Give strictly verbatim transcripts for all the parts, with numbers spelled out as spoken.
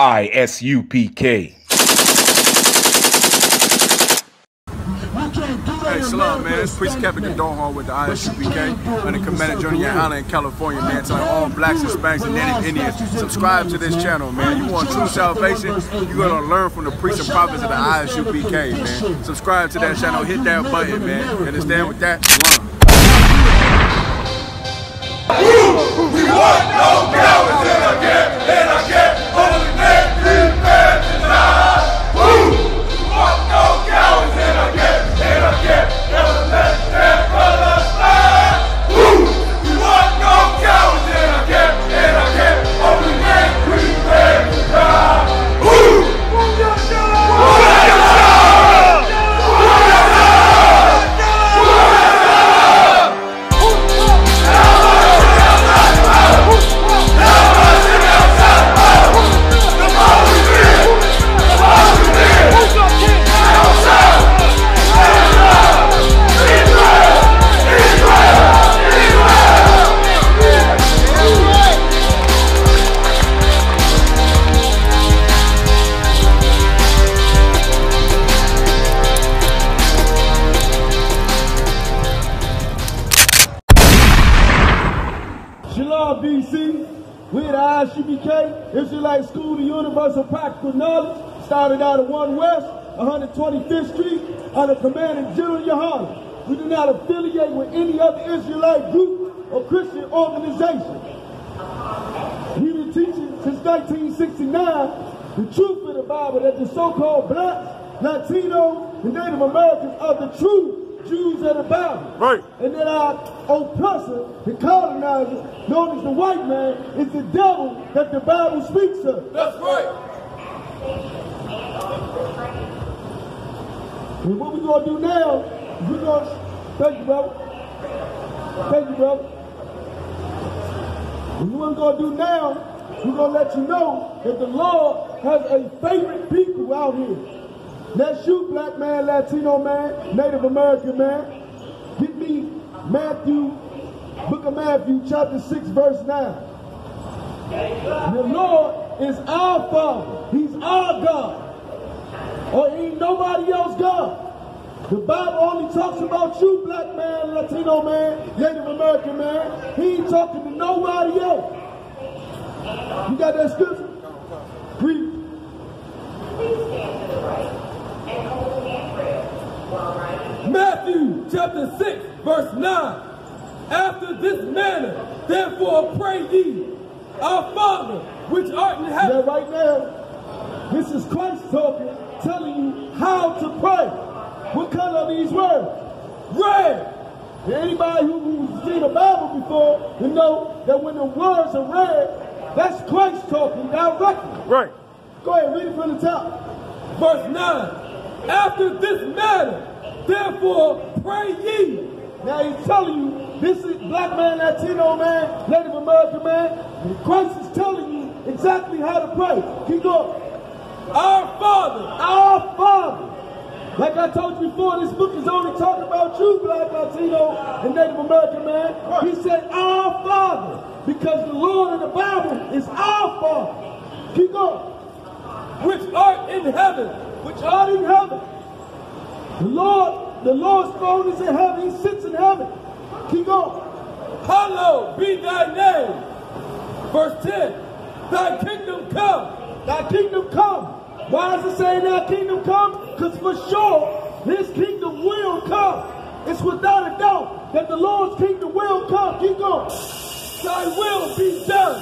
I S U P K. Hey, Salam, man. It's Priest Kevin Kadonhall with the I S U P K under Commander General Yahanna in California, man. Telling all blacks, Hispanics, and Native Indians, subscribe to this channel, man. You want true salvation? You're going to learn from the priests and prophets of the I S U P K, man. Subscribe to that channel. Hit that button, man. Understand with that? Salam. You, we want no cowards in our camp, in our camp. Only men, three men. I S U P K, Israelite School of Universal Practical Knowledge, started out at one West, one hundred twenty-fifth Street, under Commander General Yahanna. We do not affiliate with any other Israelite group or Christian organization. We've been teaching since nineteen sixty-nine the truth of the Bible, that the so-called blacks, Latinos, and Native Americans are the true Jews of the Bible. Right. And that our oppressor, the colonizer, known as the white man, is the devil that the Bible speaks of. That's right. And what we're going to do now, is we're going to, thank you, brother. Thank you, brother. And what we're going to do now, we're going to let you know that the Lord has a favorite people out here. That's you, black man, Latino man, Native American man. Give me Matthew, book of Matthew, chapter six, verse nine. The Lord is our Father. He's our God. Or ain't nobody else God. The Bible only talks about you, black man, Latino man, Native American man. He ain't talking to nobody else. You got that scripture? Read. Matthew, chapter six, verse nine. After this manner, therefore pray ye, our Father, which art in heaven. Now, right now, this is Christ talking, telling you how to pray. What kind of these words? Read. Anybody who's seen the Bible before, you know that when the words are read, that's Christ talking directly. Right. Go ahead, read it from the top. Verse nine. After this manner, therefore pray ye. Now he's telling you, this is black man, Latino man, Native American man. Christ is telling you exactly how to pray. Keep going. Our Father, our Father. Like I told you before, this book is only talking about you, black, Latino, and Native American man. He said, our Father, because the Lord of the Bible is our Father. Keep going. Which art in heaven, which art in heaven. The Lord. The Lord's throne is in heaven. He sits in heaven. Keep going. Hallowed be thy name. Verse ten. Thy kingdom come. Thy kingdom come. Why is it saying thy kingdom come? Because for sure, his kingdom will come. It's without a doubt that the Lord's kingdom will come. Keep going. Thy will be done.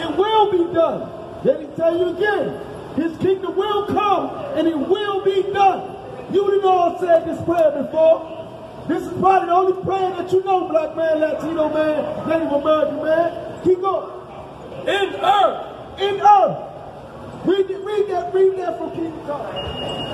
It will be done. Let me tell you again. His kingdom will come and it will be done. You didn't all said this prayer before. This is probably the only prayer that you know, black man, Latino man, Native American man. Keep going. In earth. In earth. Read that, read that, read that from Kingdom Come.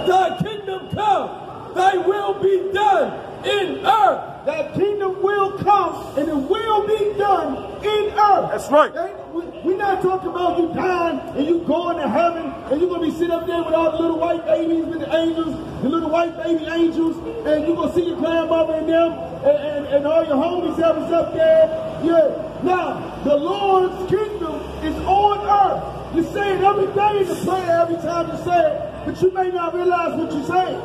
Thy kingdom come, thy will be done in earth. Thy kingdom will come and it will be done in earth. That's right. We're not talking about you dying and you going to heaven and you're going to be sitting up there with all the little white babies with the angels, the little white baby angels, and you're going to see your grandmother and them and, and, and all your homies up there. Yeah. Now, the Lord's kingdom is on earth. You say it every day in the prayer, every time you say it, but you may not realize what you're saying.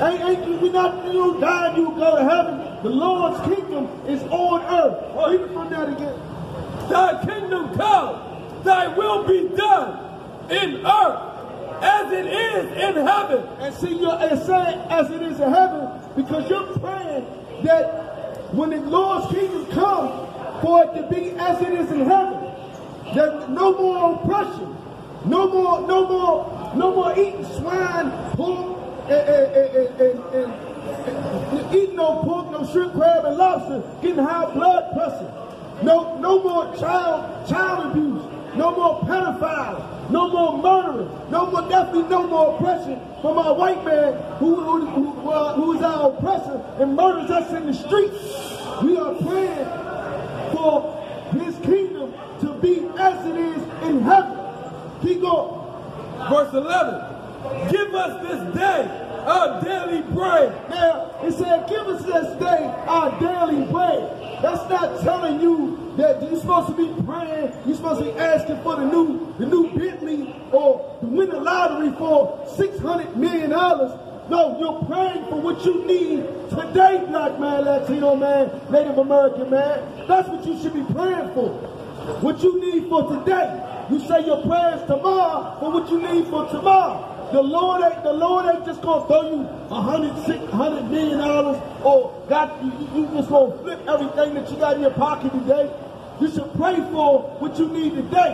Ain't, ain't, we not, you don't die and you go to heaven. The Lord's kingdom is on earth. Oh, he can put that again. Thy kingdom come, thy will be done in earth as it is in heaven. And see, you're saying as it is in heaven because you're praying that when the Lord's kingdom comes, for it to be as it is in heaven, that no more oppression, no more, no more, no more eating swine, pork, and, and, and, and, and, and eating no pork, no shrimp, crab, and lobster, getting high blood pressure, no, no more child, child abuse, no more pedophiles, no more murdering, no more, definitely no more oppression from our white man who, who, who, uh, who is our oppressor and murders us in the streets. We are praying for his kingdom to be as it is in heaven. Keep going. Verse eleven. Give us this day our daily bread. Now, it said, give us this day our daily bread. That's not telling you that you're supposed to be praying. You're supposed to be asking for the new, the new Bentley or to win the lottery for six hundred million dollars. No, you're praying for what you need today, black man, Latino man, Native American man. That's what you should be praying for. What you need for today. You say your prayers tomorrow for what you need for tomorrow. The Lord ain't, the Lord ain't just gonna throw you a hundred, six hundred million dollars, or got you, you just gonna flip everything that you got in your pocket today. You should pray for what you need today,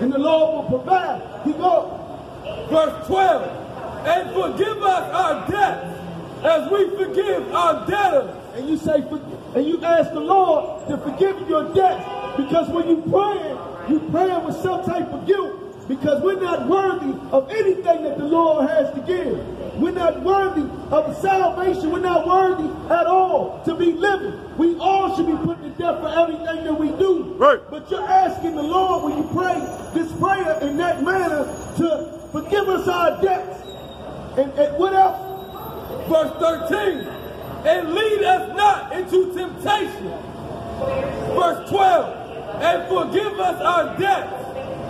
and the Lord will provide. He goes, verse twelve. And forgive us our debts as we forgive our debtors. And you say, and you ask the Lord to forgive your debts, because when you praying, you praying with some type of guilt, because we're not worthy of anything that the Lord has to give. We're not worthy of salvation. We're not worthy at all to be living. We all should be put to death for everything that we do. Right. But you're asking the Lord when you pray this prayer in that manner to forgive us our debts. And, and what else? Verse thirteen. And lead us not into temptation. Verse twelve. And forgive us our debts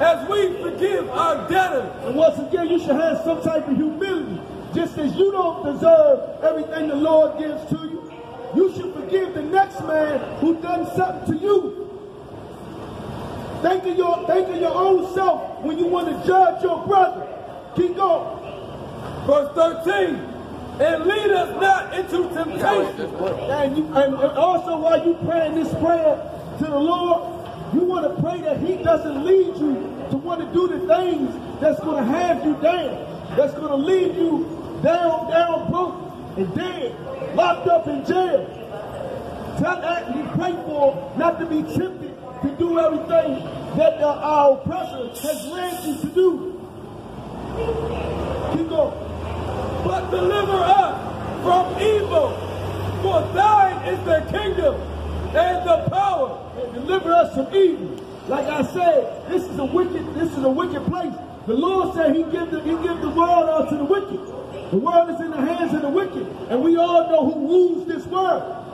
as we forgive our debtors. And once again, you should have some type of humility. Just as you don't deserve everything the Lord gives to you, you should forgive the next man who done something to you. Think of your, think of your own self when you want to judge your brother. Keep going. Verse thirteen, and lead us not into temptation. And, you, and also while you praying this prayer to the Lord, you want to pray that he doesn't lead you to want to do the things that's going to have you down, that's going to leave you down, down, broken, and dead, locked up in jail. Tell that you pray for not to be tempted to do everything that uh, our oppressor has led you to do. Keep going. But deliver us from evil, for thine is the kingdom and the power. And deliver us from evil. Like I said, this is a wicked, this is a wicked place. The Lord said he give the, he give the world out to the wicked. The world is in the hands of the wicked. And we all know who rules this world.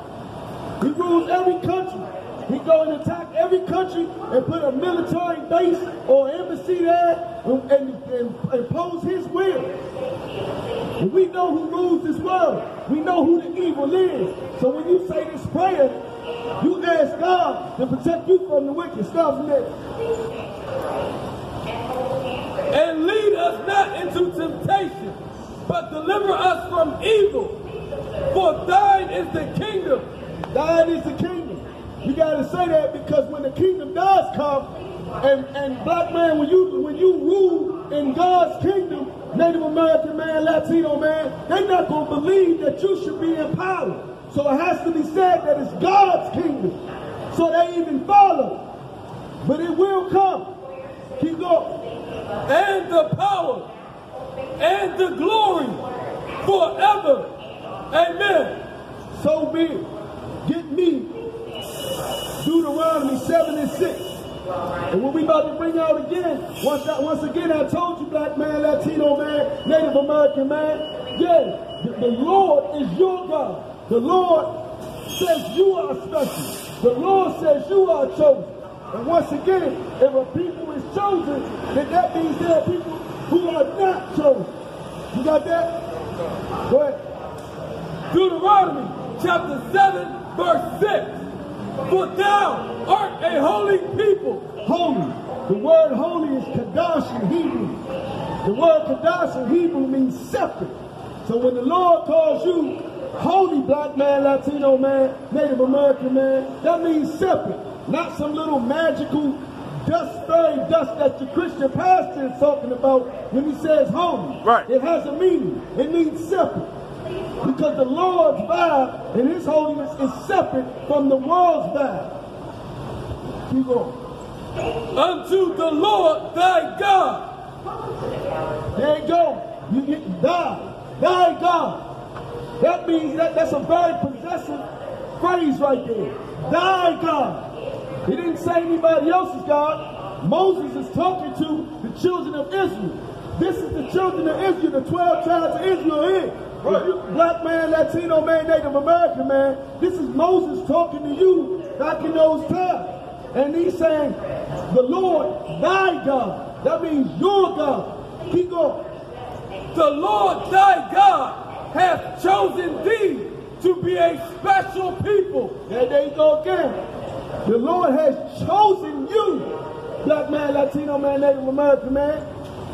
He rules every country. He go and attack every country and put a military base or embassy there and, and, and impose his will. And we know who rules this world. We know who the evil is. So when you say this prayer, you ask God to protect you from the wicked. Stop from there. And lead us not into temptation, but deliver us from evil. For thine is the kingdom. Thine is the kingdom. You got to say that, because when the kingdom does come, and, and black man, when you, when you rule in God's kingdom, Native American man, Latino man, they're not going to believe that you should be in power. So it has to be said that it's God's kingdom. So they even follow. But it will come. Keep going. And the power and the glory forever. Amen. So be it. Get me Deuteronomy seven and six. And what we about to bring out again, once, I, once again, I told you, black man, Latino man, Native American man, yeah, the, the Lord is your God. The Lord says you are special. The Lord says you are chosen. And once again, if a people is chosen, then that means there are people who are not chosen. You got that? Go ahead. Deuteronomy chapter seven, verse six. For thou art a holy people. Holy. The word holy is Kadosh in Hebrew. The word Kadosh in Hebrew means separate. So when the Lord calls you holy, black man, Latino man, Native American man, that means separate. Not some little magical dust thing, dust that the Christian pastor is talking about when he says holy. Right. It has a meaning. It means separate. Because the Lord's vibe and his holiness is separate from the world's vibe. Keep going. Unto the Lord thy God. There you go. You get thy, thy God. That means that that's a very possessive phrase right there. Thy God. He didn't say anybody else's God. Moses is talking to the children of Israel. This is the children of Israel, the twelve tribes of Israel here. Right. Black man, Latino man, Native American man, this is Moses talking to you back in those times. And he's saying, the Lord, thy God. That means your God. Keep going. The Lord thy God hath chosen thee to be a special people. There they go again. The Lord has chosen you, black man, Latino man, Native American man.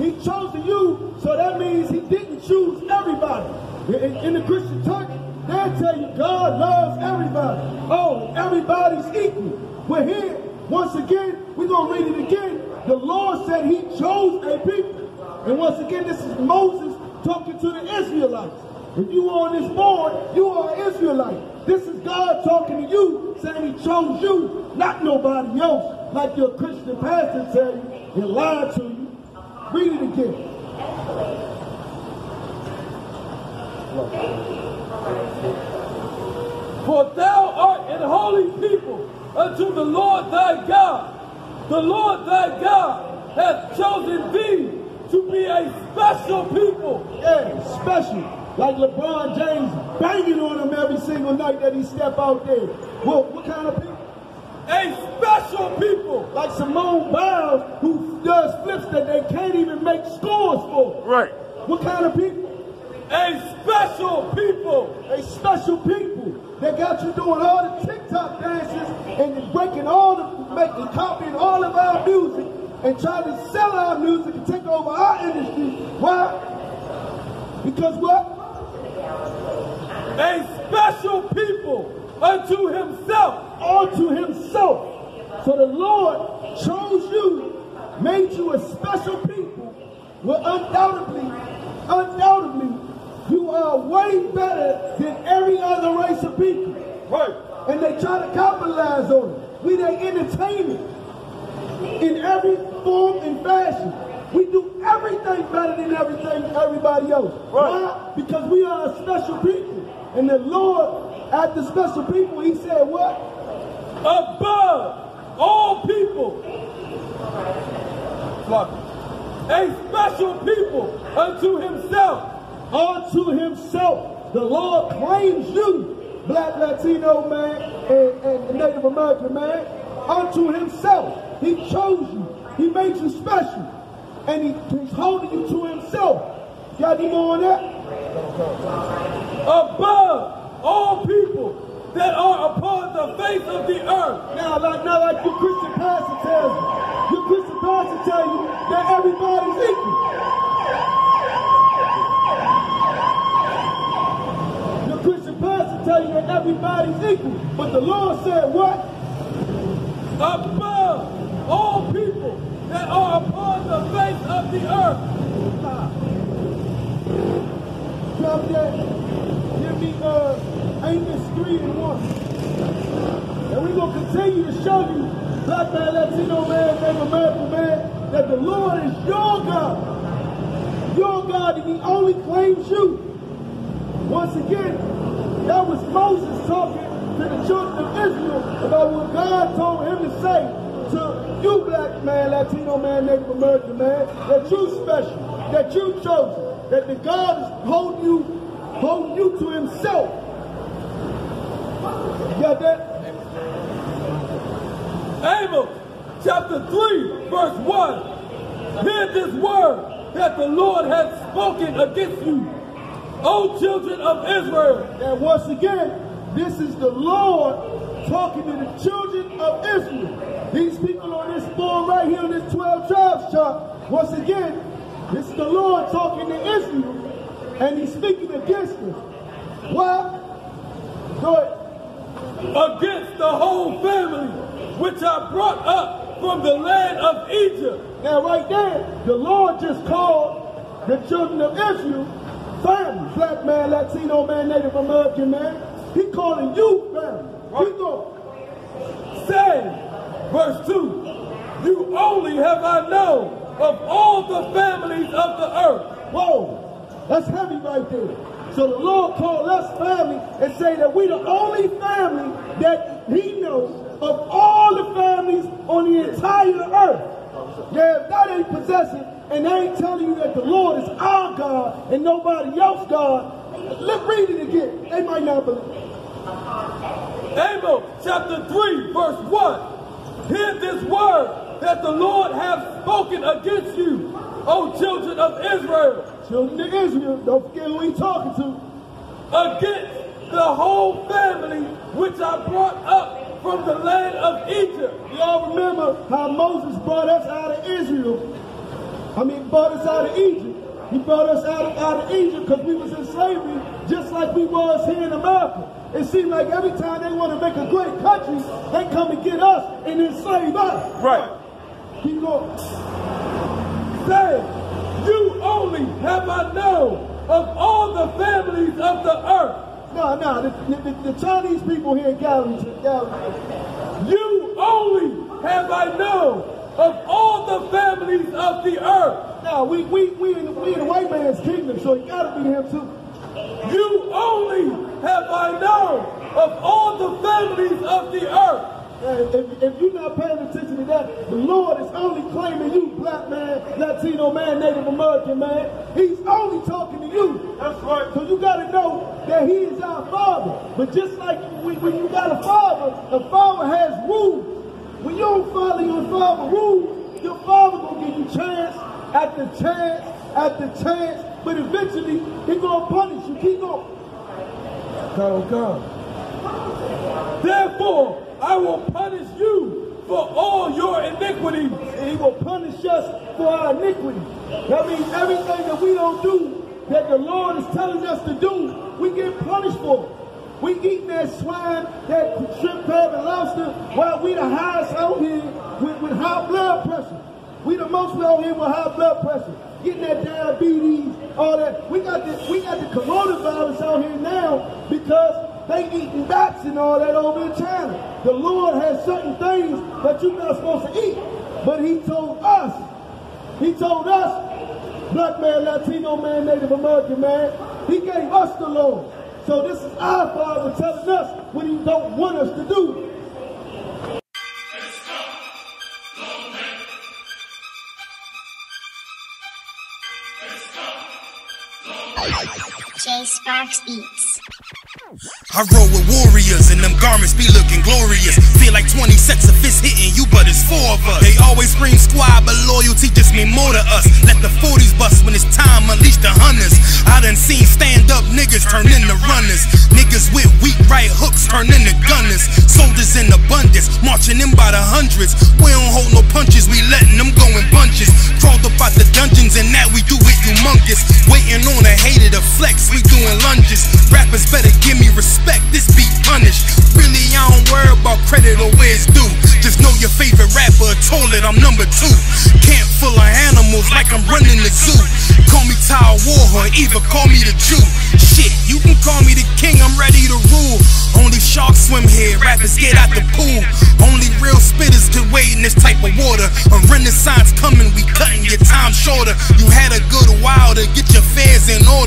He chose you, so that means he didn't choose everybody. In, in the Christian church, they'll tell you God loves everybody. Oh, everybody's equal. We're here. Once again, we're going to read it again. The Lord said he chose a people. And once again, this is Moses talking to the Israelites. If you are on this board, you are an Israelite. This is God talking to you, saying he chose you, not nobody else, like your Christian pastor tell you and lied to you. Read it again. For thou art an holy people unto the Lord thy God. The Lord thy God hath chosen thee to be a special people. Yeah, special. Like LeBron James banging on him every single night that he step out there. Well, what kind of people? A special people. Like Simone Biles, who does flips that they can't even make scores for. Right. What kind of people? A special people. A special people. They got you doing all the TikTok dances and breaking all the, making, copying all of our music and trying to sell our music and take over our industry. Why? Because what? A special people unto himself. Unto himself. So the Lord chose you, made you a special people, where undoubtedly, undoubtedly, you are way better than every other race of people. Right. And they try to capitalize on it. We they entertainment in every form and fashion. We do everything better than everything everybody else. Right. Why? Because we are a special people. And the Lord, after special people, he said what? Above all people. A special people unto himself. Unto himself, the Lord claims you, black, Latino man, and, and Native American man. Unto himself, he chose you. He made you special. And he, he's holding you to himself. Got any more on that? Above all people that are upon the face of the earth. Now, like, not like your Christian pastor tells you. Your Christian pastor tells you that everybody's equal. Tell you that everybody's equal, but the Lord said what? Above all people that are upon the face of the earth. Drop that. Give me uh, Amos three and one. And we're going to continue to show you, black man, Latino man, Native American man, that the Lord is your God. Your God, and he only claims you. Once again, that was Moses talking to the children of Israel about what God told him to say to you, black man, Latino man, Native American man, that you special, that you chosen, that the God is holding you, holding you to himself. You got that? Amos chapter three, verse one. Hear this word that the Lord has spoken against you, O children of Israel. And once again, this is the Lord talking to the children of Israel. These people on this board right here in this twelve tribes chart, once again, this is the Lord talking to Israel, and he's speaking against them. Why? Go ahead. Against the whole family which I brought up from the land of Egypt. Now right there, the Lord just called the children of Israel family. Black man, Latino man, Native American man. He calling you family. Right. Keep going. Say, verse two, you only have I known of all the families of the earth. Whoa, that's heavy right there. So the Lord called us family and say that we're the only family that he knows of all the families on the entire earth. Yeah, if that ain't possession, and they ain't telling you that the Lord is our God and nobody else's God, let's read it again. They might not believe it. Amos chapter three, verse one. Hear this word that the Lord hath spoken against you, O children of Israel. Children of Israel, don't forget who he's talking to. Against the whole family which I brought up from the land of Egypt. Y'all remember how Moses brought us out of Israel. I mean, brought us out of Egypt. He brought us out of, out of Egypt because we was in slavery just like we was here in America. It seemed like every time they want to make a great country, they come and get us and enslave us. Right. Keep going. Say, you only have I known of all the families of the earth. No, no, the, the, the Chinese people here in Galilee, Galilee. You only have I known of all the families of the earth. No, we, we, we, in, we in the white man's kingdom, so you gotta be him too. You only have I known of all the families of the earth. If, if you're not paying attention to that, the Lord is only claiming you, black man, Latino man, Native American man. He's only talking to you. That's right. So you got to know that he is our father. But just like when you got a father, a father has rules. When you don't follow your father's rules, your father will give you chance after chance after chance. But eventually, he's going to punish you. Keep going. Go, go. Therefore, I will punish you for all your iniquities. And he will punish us for our iniquities. That means everything that we don't do, that the Lord is telling us to do, we get punished for. We eat that swine, that shrimp, crab, and lobster, while we the highest out here with, with high blood pressure. We the most out here with high blood pressure. Getting that diabetes, all that. We got the, we got the coronavirus out here now because they eating bats and all that over in China. The Lord has certain things that you're not supposed to eat. But he told us, he told us, black man, Latino man, Native American man, he gave us the Lord. So this is our Father telling us what he don't want us to do. Jay Sparks Eats. I roll with warriors and them garments be looking glorious. Feel like twenty sets of fists hitting you, but it's four of us. They always scream squad, but loyalty just mean more to us. Let the forties bust when it's time, unleash the hunters. I done seen stand up niggas turn into runners. Niggas with weak right hooks turn into gunners. Soldiers in abundance, marching in by the hundreds. We don't hold no punches, we letting them go in bunches. Crawled up out the dungeons and now we do it humongous. Waiting on a hater to flex, we doing lunges. Rappers better give me respect, this beat punished. Really, I don't worry about credit or where it's due. Just know your favorite rapper a toilet, I'm number two. Camp full of animals like I'm running the zoo. Call me Tower War or either call me the Jew. Shit, you can call me the king, I'm ready to rule. Only sharks swim here, rappers get out the pool. Only real spitters can wade in this type of water. A renaissance coming, we cutting your time shorter. You had a good while to get your affairs in order.